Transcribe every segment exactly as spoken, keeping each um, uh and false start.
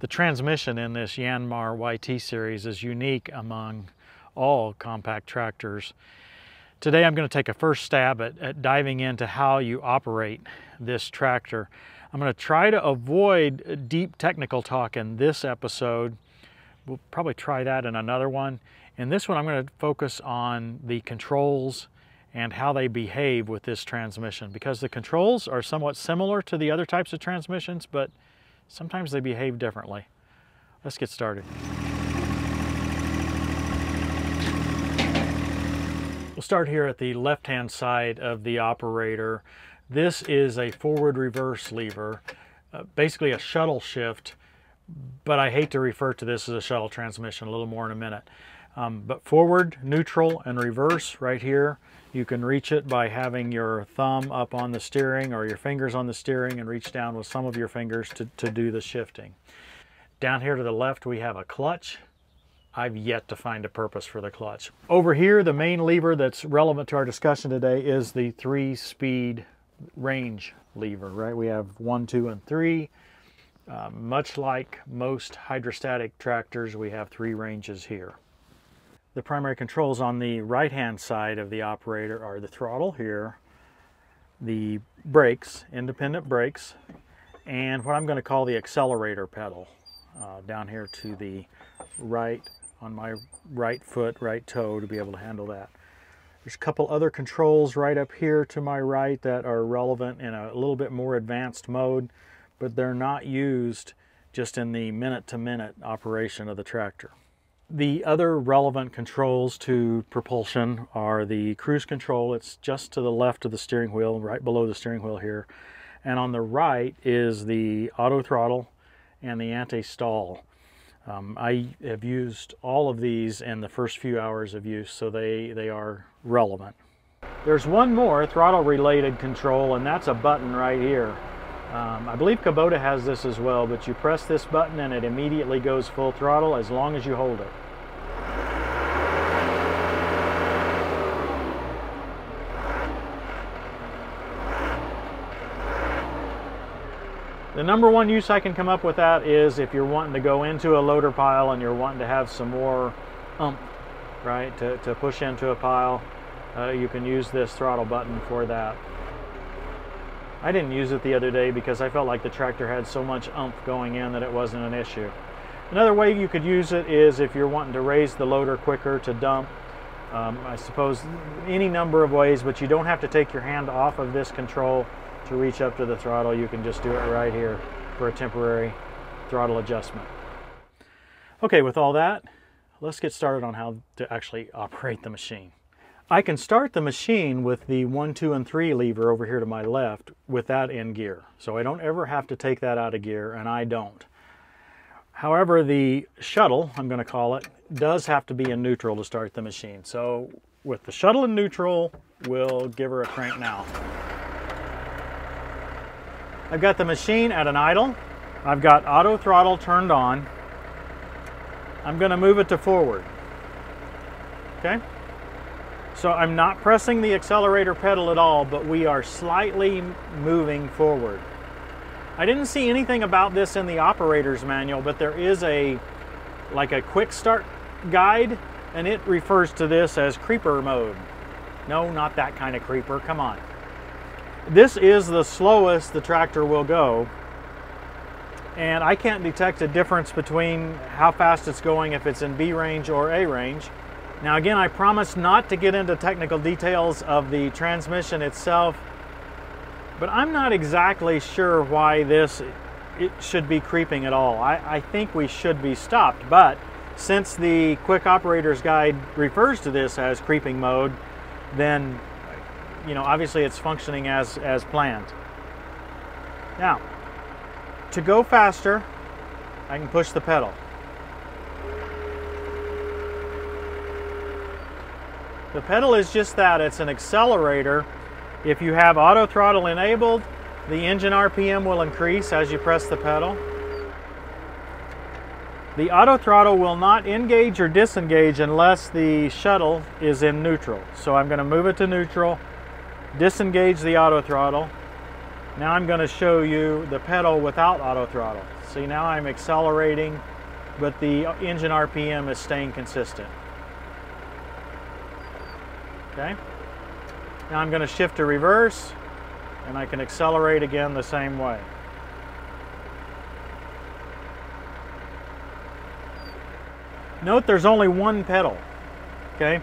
The transmission in this Yanmar Y T series is unique among all compact tractors. Today I'm going to take a first stab at, at diving into how you operate this tractor. I'm going to try to avoid deep technical talk in this episode. We'll probably try that in another one. In this one I'm going to focus on the controls and how they behave with this transmission, because the controls are somewhat similar to the other types of transmissions, but sometimes they behave differently. Let's get started. We'll start here at the left-hand side of the operator. This is a forward reverse lever, uh, basically a shuttle shift, but I hate to refer to this as a shuttle transmission, a little more in a minute. Um, but forward, neutral, and reverse right here, you can reach it by having your thumb up on the steering or your fingers on the steering and reach down with some of your fingers to, to do the shifting. Down here to the left we have a clutch. I've yet to find a purpose for the clutch. Over here, the main lever that's relevant to our discussion today is the three-speed range lever, right? We have one, two, and three. Uh, much like most hydrostatic tractors, we have three ranges here. The primary controls on the right-hand side of the operator are the throttle here, the brakes, independent brakes, and what I'm going to call the accelerator pedal uh, down here to the right on my right foot, right toe, to be able to handle that. There's a couple other controls right up here to my right that are relevant in a little bit more advanced mode, but they're not used just in the minute-to-minute operation of the tractor. The other relevant controls to propulsion are the cruise control. It's just to the left of the steering wheel, right below the steering wheel here. And on the right is the auto throttle and the anti-stall. Um, I have used all of these in the first few hours of use, so they, they are relevant. There's one more throttle-related control, and that's a button right here. Um, I believe Kubota has this as well, but you press this button and it immediately goes full throttle as long as you hold it. The number one use I can come up with that is if you're wanting to go into a loader pile and you're wanting to have some more oomph, right, to, to push into a pile, uh, you can use this throttle button for that. I didn't use it the other day because I felt like the tractor had so much oomph going in that it wasn't an issue. Another way you could use it is if you're wanting to raise the loader quicker to dump. Um, I suppose any number of ways, but you don't have to take your hand off of this control to reach up to the throttle. You can just do it right here for a temporary throttle adjustment. Okay, with all that, let's get started on how to actually operate the machine. I can start the machine with the one, two, and three lever over here to my left with that in gear. So I don't ever have to take that out of gear, and I don't. However, the shuttle, I'm going to call it, does have to be in neutral to start the machine. So with the shuttle in neutral, we'll give her a crank now. I've got the machine at an idle. I've got auto throttle turned on. I'm going to move it to forward. Okay? So I'm not pressing the accelerator pedal at all, but we are slightly moving forward. I didn't see anything about this in the operator's manual, but there is a like a quick start guide, and it refers to this as creeper mode. No, not that kind of creeper, come on. This is the slowest the tractor will go, and I can't detect a difference between how fast it's going if it's in B range or A range. Now again, I promise not to get into technical details of the transmission itself, but I'm not exactly sure why this it should be creeping at all. I, I think we should be stopped, but since the Quick Operator's Guide refers to this as creeping mode, then you know obviously it's functioning as, as planned. Now, to go faster, I can push the pedal. The pedal is just that, it's an accelerator. If you have auto throttle enabled, the engine R P M will increase as you press the pedal. The auto throttle will not engage or disengage unless the shuttle is in neutral. So I'm going to move it to neutral, disengage the auto throttle. Now I'm going to show you the pedal without auto throttle. See, now I'm accelerating, but the engine R P M is staying consistent. Okay. Now I'm going to shift to reverse, and I can accelerate again the same way. Note there's only one pedal, okay?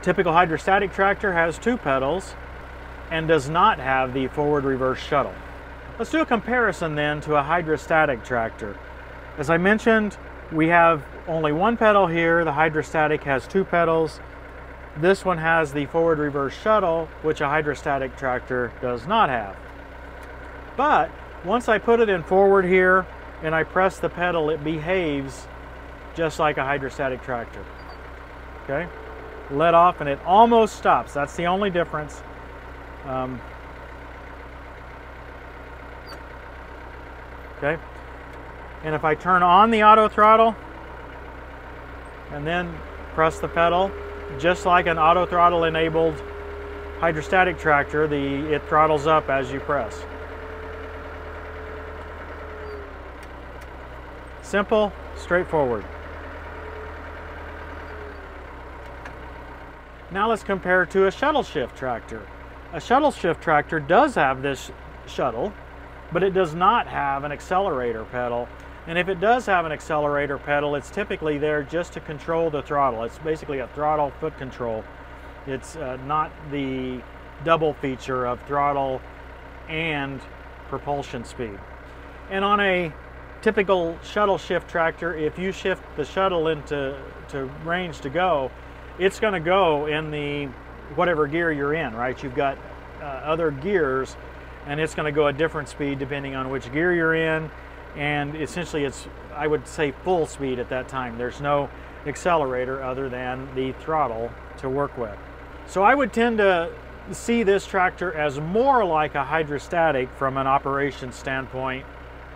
Typical hydrostatic tractor has two pedals and does not have the forward reverse shuttle. Let's do a comparison then to a hydrostatic tractor. As I mentioned, we have only one pedal here. The hydrostatic has two pedals. This one has the forward reverse shuttle, which a hydrostatic tractor does not have. But once I put it in forward here and I press the pedal, it behaves just like a hydrostatic tractor. Okay, let off and it almost stops. That's the only difference. Um, okay, and if I turn on the auto throttle and then press the pedal, just like an auto throttle enabled hydrostatic tractor, the it throttles up as you press. Simple, straightforward. Now let's compare to a shuttle shift tractor. A shuttle shift tractor does have this shuttle, but it does not have an accelerator pedal. And if it does have an accelerator pedal, it's typically there just to control the throttle. It's basically a throttle foot control. It's uh, not the double feature of throttle and propulsion speed. And on a typical shuttle shift tractor, if you shift the shuttle into to range to go, it's going to go in the whatever gear you're in, right? You've got uh, other gears, and it's going to go a different speed depending on which gear you're in, and essentially it's, I would say, full speed at that time. There's no accelerator other than the throttle to work with. So I would tend to see this tractor as more like a hydrostatic from an operation standpoint,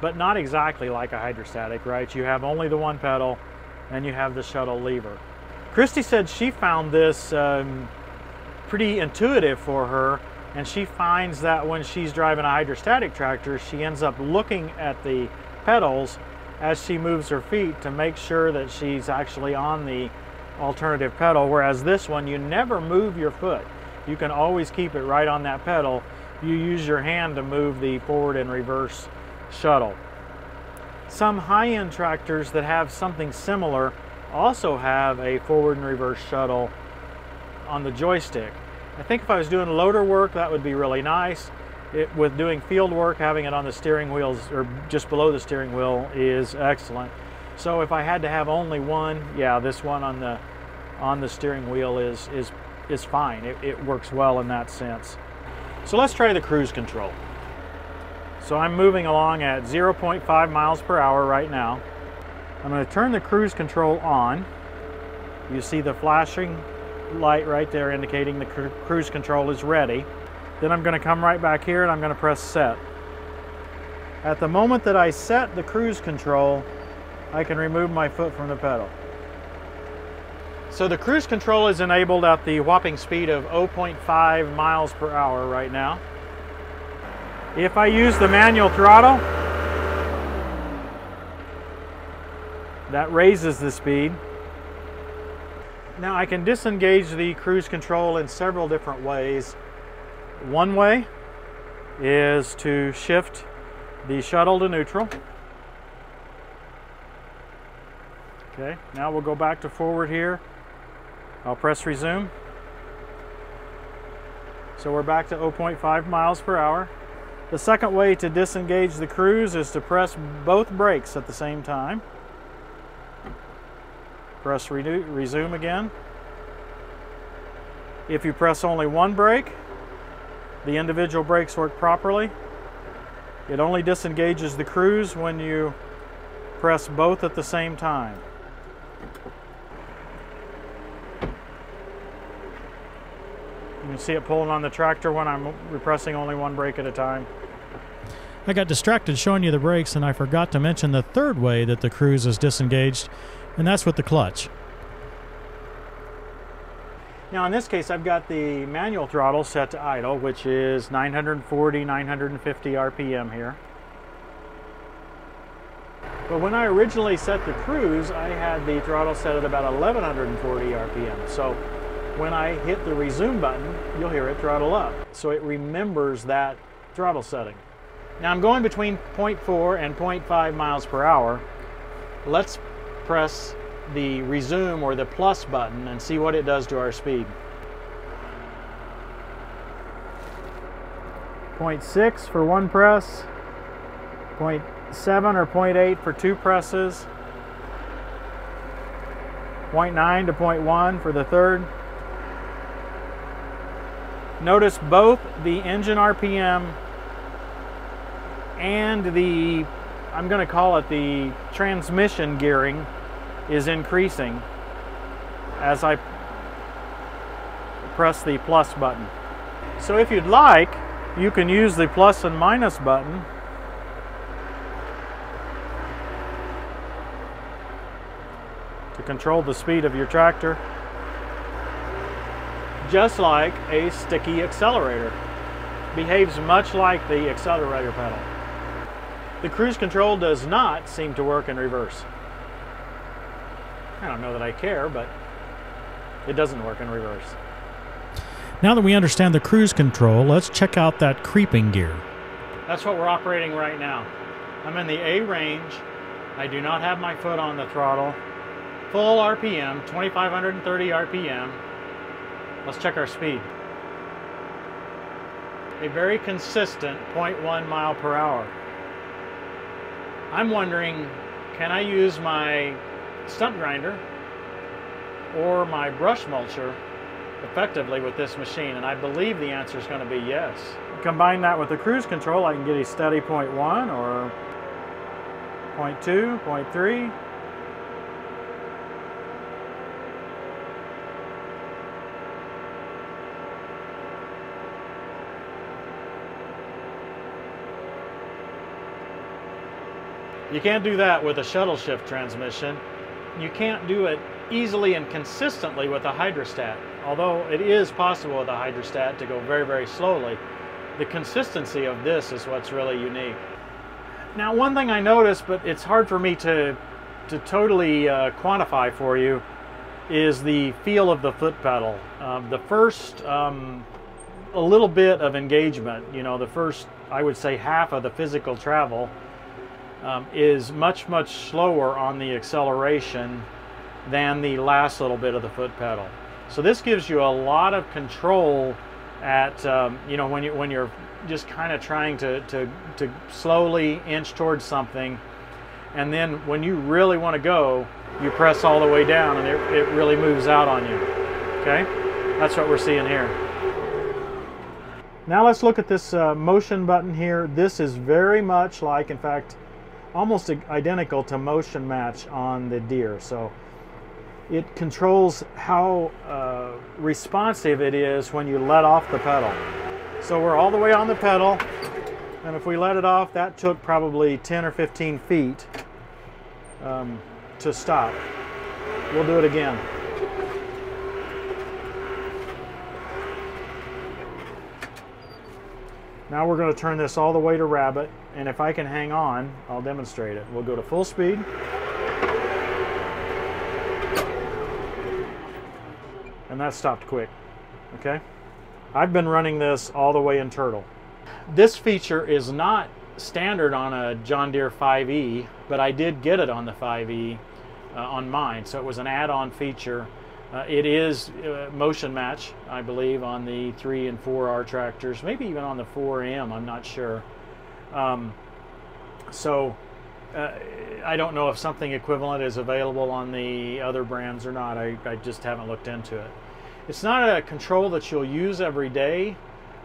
but not exactly like a hydrostatic, right? You have only the one pedal and you have the shuttle lever. Christy said she found this um, pretty intuitive for her, and she finds that when she's driving a hydrostatic tractor, she ends up looking at the pedals as she moves her feet to make sure that she's actually on the alternative pedal, whereas this one, you never move your foot. You can always keep it right on that pedal. You use your hand to move the forward and reverse shuttle. Some high-end tractors that have something similar also have a forward and reverse shuttle on the joystick. I think if I was doing loader work, that would be really nice. It, with doing field work, having it on the steering wheels or just below the steering wheel is excellent. So if I had to have only one, yeah, this one on the on the steering wheel is is is fine. It, it works well in that sense. So let's try the cruise control. So I'm moving along at zero point five miles per hour right now. I'm going to turn the cruise control on. You see the flashing light right there indicating the cru cruise control is ready. Then I'm going to come right back here and I'm going to press set. At the moment that I set the cruise control, I can remove my foot from the pedal. So the cruise control is enabled at the whopping speed of zero point five miles per hour right now. If I use the manual throttle, that raises the speed. Now I can disengage the cruise control in several different ways. One way is to shift the shuttle to neutral. Okay, now we'll go back to forward here. I'll press resume. So we're back to zero point five miles per hour. The second way to disengage the cruise is to press both brakes at the same time. Press renew, resume again. If you press only one brake, the individual brakes work properly. It only disengages the cruise when you press both at the same time. You can see it pulling on the tractor when I'm pressing only one brake at a time. I got distracted showing you the brakes, and I forgot to mention the third way that the cruise is disengaged, and that's with the clutch. Now in this case, I've got the manual throttle set to idle, which is nine forty, nine fifty R P M here. But when I originally set the cruise, I had the throttle set at about eleven forty R P M. So when I hit the resume button, you'll hear it throttle up. So it remembers that throttle setting. Now I'm going between zero point four and zero point five miles per hour. Let's press the resume or the plus button and see what it does to our speed. zero point six for one press, zero point seven or zero point eight for two presses, zero point nine to zero point one for the third. Notice both the engine R P M and the, I'm going to call it the transmission gearing, is increasing as I press the plus button. So if you'd like, you can use the plus and minus button to control the speed of your tractor, just like a sticky accelerator. Behaves much like the accelerator pedal. The cruise control does not seem to work in reverse. I don't know that I care, but it doesn't work in reverse. Now that we understand the cruise control, let's check out that creeping gear. That's what we're operating right now. I'm in the A range. I do not have my foot on the throttle. Full R P M, twenty-five thirty R P M. Let's check our speed. A very consistent zero point one mile per hour. I'm wondering, can I use my stump grinder or my brush mulcher effectively with this machine? And I believe the answer is going to be yes. Combine that with the cruise control, I can get a steady zero point one or zero point two, zero point three. You can't do that with a shuttle shift transmission. You can't do it easily and consistently with a hydrostat. Although it is possible with a hydrostat to go very, very slowly, the consistency of this is what's really unique. Now, one thing I noticed, but it's hard for me to, to totally uh, quantify for you, is the feel of the foot pedal. Um, the first um, a little bit of engagement, you know, the first, I would say, half of the physical travel Um, is much, much slower on the acceleration than the last little bit of the foot pedal. So this gives you a lot of control at, um, you know, when, you, when you're just kind of trying to, to, to slowly inch towards something. And then when you really want to go, you press all the way down and it, it really moves out on you, okay? That's what we're seeing here. Now let's look at this uh, motion button here. This is very much like, in fact, almost identical to motion match on the Deere. So it controls how uh, responsive it is when you let off the pedal. So we're all the way on the pedal, and if we let it off, that took probably ten or fifteen feet um, to stop. We'll do it again. Now we're going to turn this all the way to rabbit, and if I can hang on, I'll demonstrate it. We'll go to full speed. And that stopped quick, okay? I've been running this all the way in turtle. This feature is not standard on a John Deere five E, but I did get it on the five E uh, on mine, so it was an add-on feature. Uh, it is uh, motion match, I believe, on the three and four R tractors, maybe even on the four M, I'm not sure. Um, so uh, I don't know if something equivalent is available on the other brands or not. I, I just haven't looked into it. It's not a control that you'll use every day,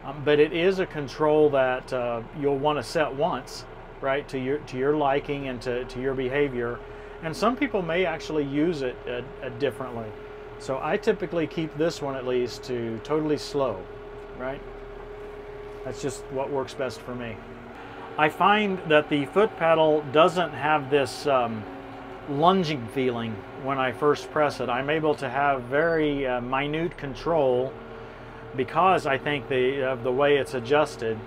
um, but it is a control that uh, you'll want to set once, right, to your, to your liking and to, to your behavior. And some people may actually use it uh, uh, differently. So I typically keep this one at least to totally slow, right? That's just what works best for me. I find that the foot pedal doesn't have this um, lunging feeling when I first press it. I'm able to have very uh, minute control because I think the, of the way it's adjusted.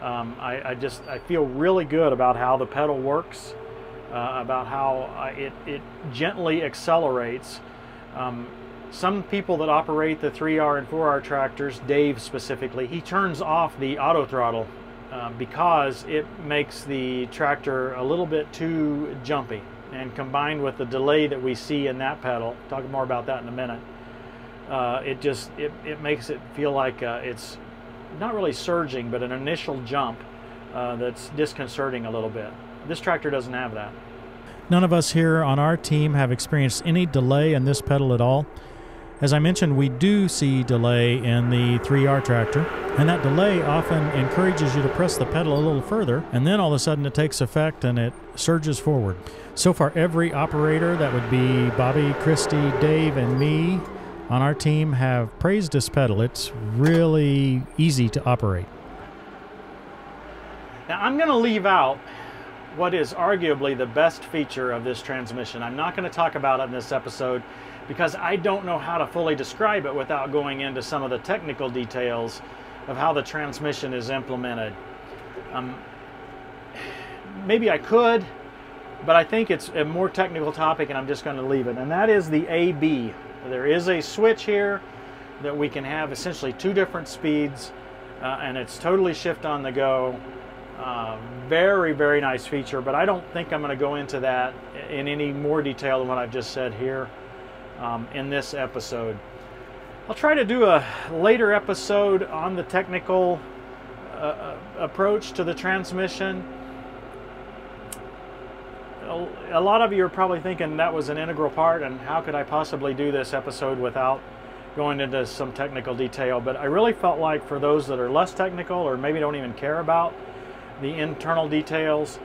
Um, I, I just I feel really good about how the pedal works. uh, about how uh, it, it gently accelerates. Um, some people that operate the three R and four R tractors, Dave specifically, he turns off the auto throttle uh, because it makes the tractor a little bit too jumpy, and combined with the delay that we see in that pedal, talk more about that in a minute, uh, it just it, it makes it feel like uh, it's not really surging, but an initial jump uh, that's disconcerting a little bit. This tractor doesn't have that. None of us here on our team have experienced any delay in this pedal at all. As I mentioned, we do see delay in the three R tractor, and that delay often encourages you to press the pedal a little further, and then all of a sudden it takes effect and it surges forward. So far, every operator, that would be Bobby, Christy, Dave, and me on our team, have praised this pedal. It's really easy to operate. Now, I'm going to leave out what is arguably the best feature of this transmission. I'm not going to talk about it in this episode because I don't know how to fully describe it without going into some of the technical details of how the transmission is implemented. Um, maybe I could, but I think it's a more technical topic and I'm just going to leave it. And that is the A B. There is a switch here that we can have essentially two different speeds, uh, and it's totally shift on the go. Uh, very, very nice feature, but I don't think I'm going to go into that in any more detail than what I've just said here um, in this episode. I'll try to do a later episode on the technical uh, approach to the transmission. A lot of you are probably thinking that was an integral part, and how could I possibly do this episode without going into some technical detail? But I really felt like for those that are less technical or maybe don't even care about the internal details,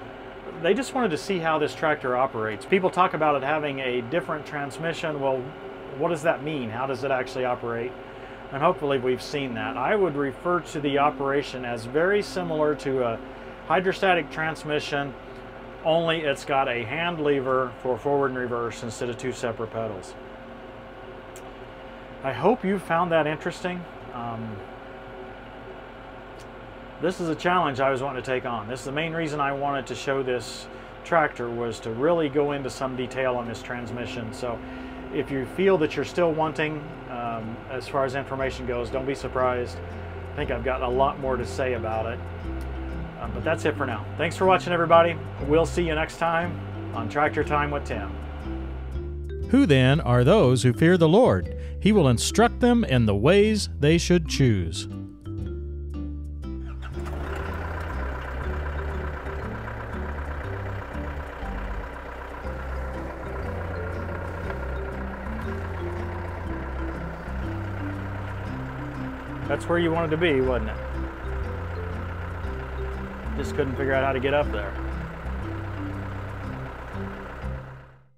they just wanted to see how this tractor operates. People talk about it having a different transmission. Well, what does that mean? How does it actually operate? And hopefully we've seen that. I would refer to the operation as very similar to a hydrostatic transmission, only it's got a hand lever for forward and reverse instead of two separate pedals. I hope you found that interesting. Um, This is a challenge I was wanting to take on. This is the main reason I wanted to show this tractor, was to really go into some detail on this transmission. So if you feel that you're still wanting, um, as far as information goes, don't be surprised. I think I've got a lot more to say about it. Uh, but that's it for now. Thanks for watching, everybody. We'll see you next time on Tractor Time with Tim. Who then are those who fear the Lord? He will instruct them in the ways they should choose. That's where you wanted to be, wasn't it? Just couldn't figure out how to get up there.